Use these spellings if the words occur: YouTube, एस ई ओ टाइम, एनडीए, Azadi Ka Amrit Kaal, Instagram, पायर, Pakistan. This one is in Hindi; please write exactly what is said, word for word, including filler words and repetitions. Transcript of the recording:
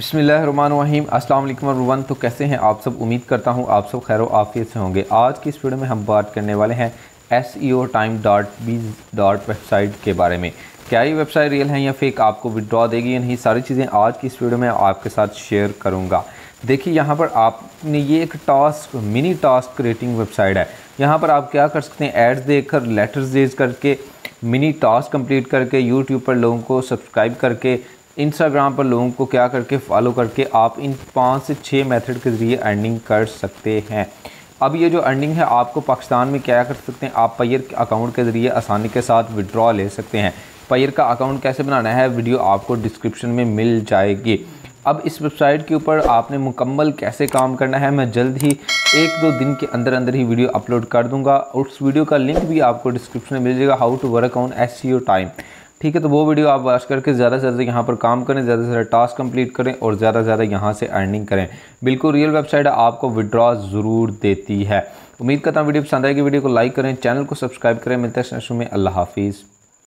बिस्मिल्लाहिर्रहमानिर्रहीम अस्सलाम वालेकुम एवरीवन। तो कैसे हैं आप सब? उम्मीद करता हूं आप सब खैर आफियत से होंगे। आज की इस वीडियो में हम बात करने वाले हैं एस ई ओ टाइम dot biz website के बारे में। क्या ये वेबसाइट रियल है या फेक? आपको विड्रॉ देगी या नहीं? सारी चीज़ें आज की इस वीडियो में आपके साथ शेयर करूँगा। देखिए, यहाँ पर आपने ये एक task mini task creating website है। यहाँ पर आप क्या कर सकते हैं, एड्स देखकर लेटर्स देख करके मिनी टास्क कंप्लीट करके यूट्यूब पर लोगों को सब्सक्राइब करके इंस्टाग्राम पर लोगों को क्या करके फॉलो करके आप इन पाँच से छः मेथड के ज़रिए अर्निंग कर सकते हैं। अब ये जो अर्निंग है आपको पाकिस्तान में क्या कर सकते हैं, आप पायर अकाउंट के ज़रिए आसानी के साथ विड्रॉ ले सकते हैं। पायर का अकाउंट कैसे बनाना है वीडियो आपको डिस्क्रिप्शन में मिल जाएगी। अब इस वेबसाइट के ऊपर आपने मुकम्मल कैसे काम करना है मैं जल्द ही एक दो दिन के अंदर अंदर ही वीडियो अपलोड कर दूंगा। उस वीडियो का लिंक भी आपको डिस्क्रिप्शन में मिल जाएगा, how to work on SEO time. ठीक है, तो वो वीडियो आप वॉच करके ज़्यादा से ज़्यादा यहाँ पर काम करें, ज़्यादा से ज़्यादा टास्क कंप्लीट करें और ज़्यादा से ज़्यादा यहाँ से अर्निंग करें। बिल्कुल रियल वेबसाइट आपको विड्रॉ ज़रूर देती है। उम्मीद करता हूँ वीडियो पसंद आएगी। वीडियो को लाइक करें, चैनल को सब्सक्राइब करें। मिलते हैं नेक्स्ट वीडियो में। अल्लाह हाफिज़।